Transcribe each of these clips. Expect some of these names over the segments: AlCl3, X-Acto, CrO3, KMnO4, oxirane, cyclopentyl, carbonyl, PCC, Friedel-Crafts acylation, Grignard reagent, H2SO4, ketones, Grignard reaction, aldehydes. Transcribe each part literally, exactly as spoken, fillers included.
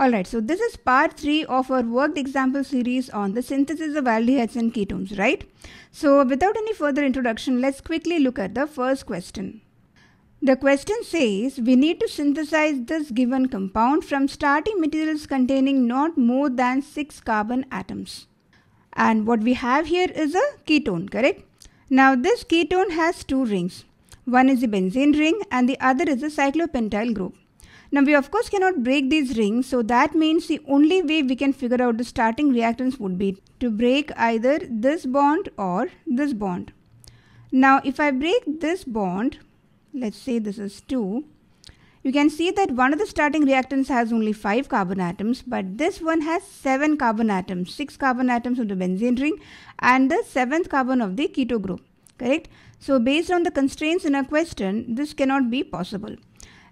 Alright, so this is part three of our worked example series on the synthesis of aldehydes and ketones, right? So without any further introduction, let's quickly look at the first question. The question says we need to synthesize this given compound from starting materials containing not more than six carbon atoms. And what we have here is a ketone, correct? Now this ketone has two rings. One is the benzene ring and the other is the cyclopentyl group. Now we of course cannot break these rings, so that means the only way we can figure out the starting reactants would be to break either this bond or this bond. Now if I break this bond, let's say this is two, you can see that one of the starting reactants has only five carbon atoms, but this one has seven carbon atoms, six carbon atoms of the benzene ring and the seventh carbon of the keto group, correct? So based on the constraints in our question, this cannot be possible.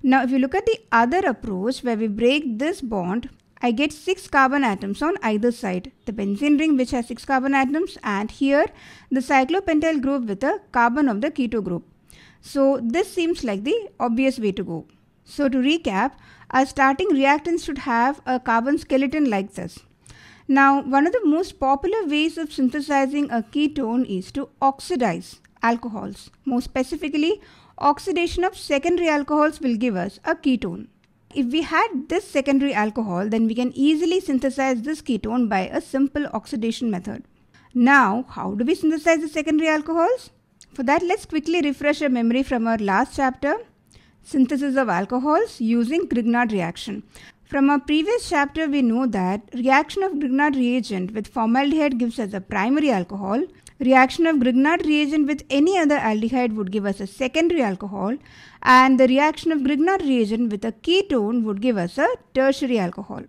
Now if you look at the other approach where we break this bond, I get six carbon atoms on either side, the benzene ring which has six carbon atoms and here the cyclopentyl group with a carbon of the keto group. So this seems like the obvious way to go. So to recap, our starting reactants should have a carbon skeleton like this. Now one of the most popular ways of synthesizing a ketone is to oxidize alcohols. More specifically, oxidation of secondary alcohols will give us a ketone. If we had this secondary alcohol, then we can easily synthesize this ketone by a simple oxidation method. Now how do we synthesize the secondary alcohols? For that, let's quickly refresh our memory from our last chapter, synthesis of alcohols using Grignard reaction. From our previous chapter, we know that reaction of Grignard reagent with formaldehyde gives us a primary alcohol. Reaction of Grignard reagent with any other aldehyde would give us a secondary alcohol. And the reaction of Grignard reagent with a ketone would give us a tertiary alcohol.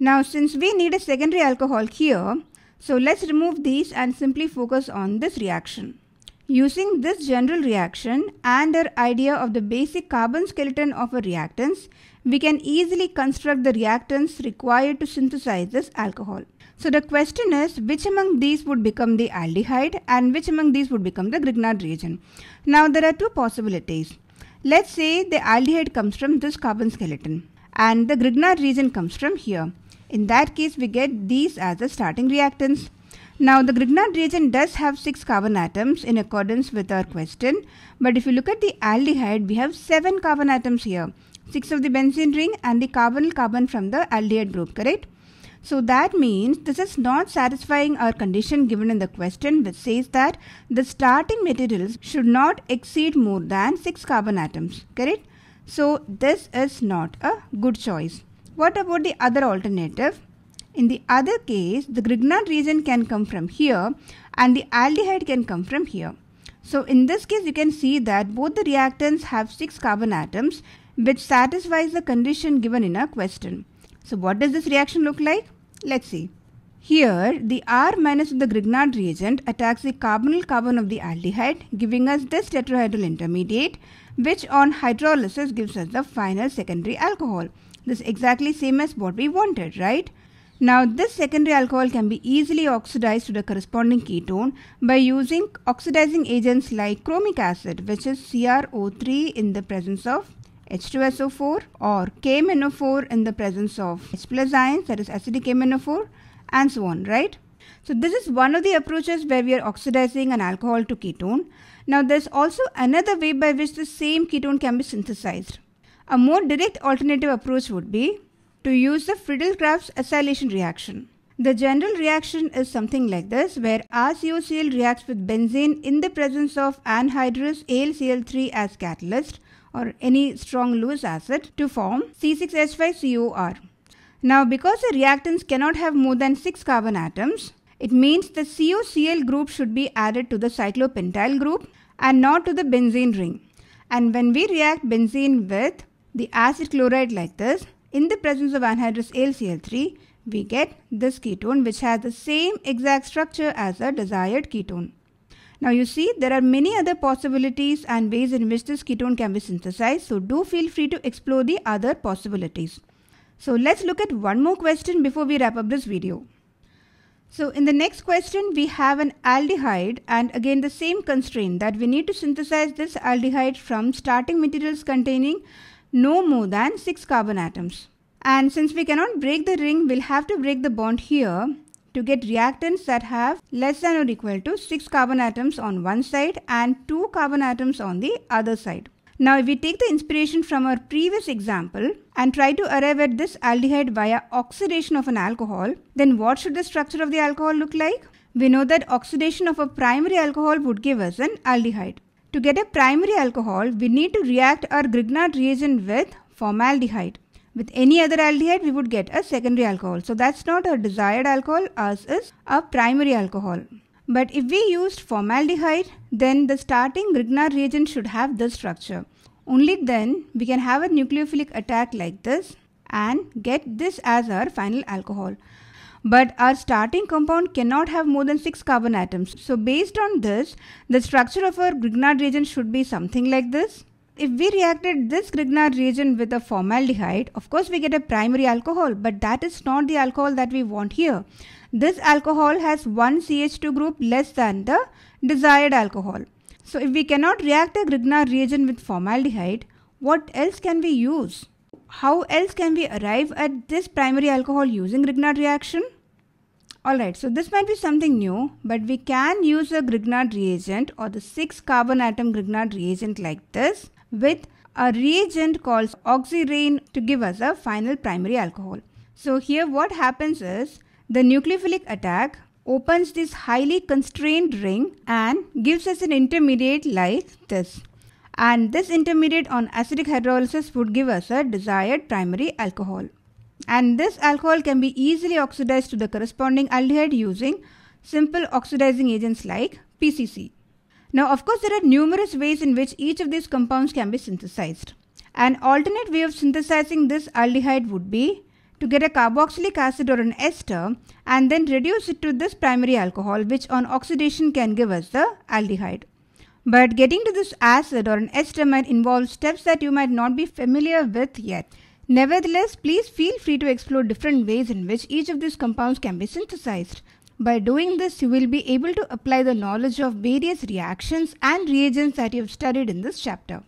Now, since we need a secondary alcohol here, so let's remove these and simply focus on this reaction. Using this general reaction and our idea of the basic carbon skeleton of our reactants, we can easily construct the reactants required to synthesize this alcohol. So the question is, which among these would become the aldehyde and which among these would become the Grignard reagent? Now there are two possibilities. Let's say the aldehyde comes from this carbon skeleton and the Grignard reagent comes from here. In that case, we get these as the starting reactants. Now the Grignard reagent does have six carbon atoms in accordance with our question, but if you look at the aldehyde, we have seven carbon atoms here, six of the benzene ring and the carbonyl carbon from the aldehyde group, correct? So that means this is not satisfying our condition given in the question, which says that the starting materials should not exceed more than six carbon atoms, correct? So this is not a good choice. What about the other alternative? In the other case, the Grignard reagent can come from here and the aldehyde can come from here. So in this case, you can see that both the reactants have six carbon atoms, which satisfies the condition given in our question. So what does this reaction look like? Let's see. Here, the R minus of the Grignard reagent attacks the carbonyl carbon of the aldehyde, giving us this tetrahydral intermediate, which on hydrolysis gives us the final secondary alcohol. This is exactly same as what we wanted, right? Now this secondary alcohol can be easily oxidized to the corresponding ketone by using oxidizing agents like chromic acid, which is C r O three in the presence of H two S O four, or K M n O four in the presence of H plus ions, that is acidic K M n O four, and so on, right? So this is one of the approaches where we are oxidizing an alcohol to ketone. Now there's also another way by which the same ketone can be synthesized. A more direct alternative approach would be to use the Friedel-Crafts acylation reaction. The general reaction is something like this, where R C O C l reacts with benzene in the presence of anhydrous A l C l three as catalyst or any strong loose acid to form C six H five C O R. Now because the reactants cannot have more than six carbon atoms, it means the C O C l group should be added to the cyclopentyl group and not to the benzene ring. And when we react benzene with the acid chloride like this, in the presence of anhydrous A l C l three, we get this ketone which has the same exact structure as the desired ketone. Now you see, there are many other possibilities and ways in which this ketone can be synthesized, so do feel free to explore the other possibilities. So let's look at one more question before we wrap up this video. So in the next question, we have an aldehyde and again the same constraint that we need to synthesize this aldehyde from starting materials containing no more than six carbon atoms. And since we cannot break the ring, we'll have to break the bond here to get reactants that have less than or equal to six carbon atoms on one side and two carbon atoms on the other side. Now if we take the inspiration from our previous example and try to arrive at this aldehyde via oxidation of an alcohol, then what should the structure of the alcohol look like? We know that oxidation of a primary alcohol would give us an aldehyde. To get a primary alcohol, we need to react our Grignard reagent with formaldehyde. With any other aldehyde, we would get a secondary alcohol. So that's not our desired alcohol, ours is a primary alcohol. But if we used formaldehyde, then the starting Grignard reagent should have this structure. Only then we can have a nucleophilic attack like this and get this as our final alcohol. But our starting compound cannot have more than six carbon atoms. So based on this, the structure of our Grignard reagent should be something like this. If we reacted this Grignard reagent with a formaldehyde, of course we get a primary alcohol, but that is not the alcohol that we want here. This alcohol has one C H two group less than the desired alcohol. So if we cannot react a Grignard reagent with formaldehyde, what else can we use? How else can we arrive at this primary alcohol using Grignard reaction? Alright, so this might be something new, but we can use a Grignard reagent or the six carbon atom Grignard reagent like this with a reagent called oxirane to give us a final primary alcohol. So here what happens is the nucleophilic attack opens this highly constrained ring and gives us an intermediate like this. And this intermediate on acidic hydrolysis would give us a desired primary alcohol. And this alcohol can be easily oxidized to the corresponding aldehyde using simple oxidizing agents like P C C. Now of course there are numerous ways in which each of these compounds can be synthesized. An alternate way of synthesizing this aldehyde would be to get a carboxylic acid or an ester and then reduce it to this primary alcohol, which on oxidation can give us the aldehyde. But getting to this acid or an ester might involve steps that you might not be familiar with yet. Nevertheless, please feel free to explore different ways in which each of these compounds can be synthesized. By doing this, you will be able to apply the knowledge of various reactions and reagents that you have studied in this chapter.